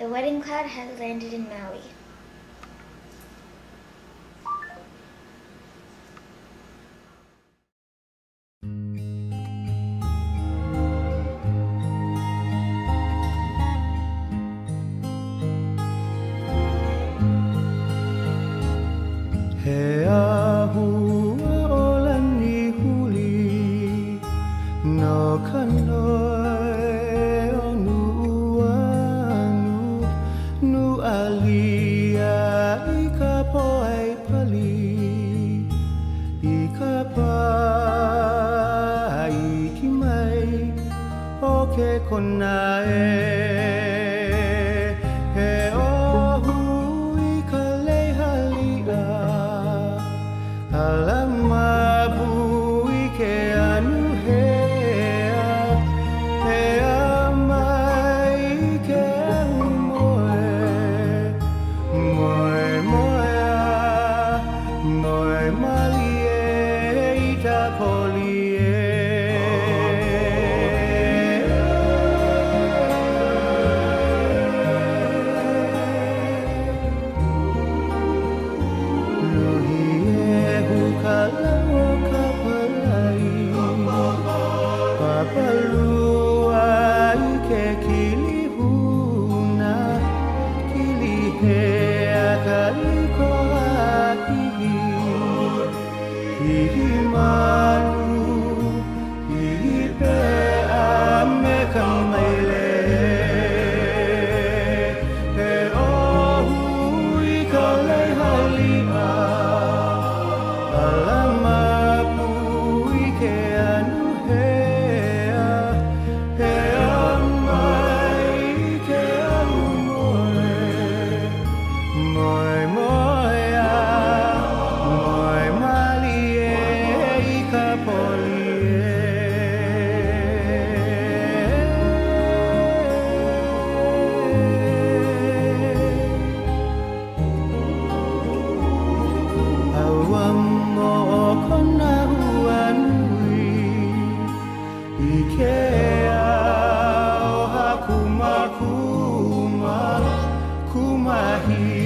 The wedding cloud has landed in Maui. Kuma, kuma, kuma,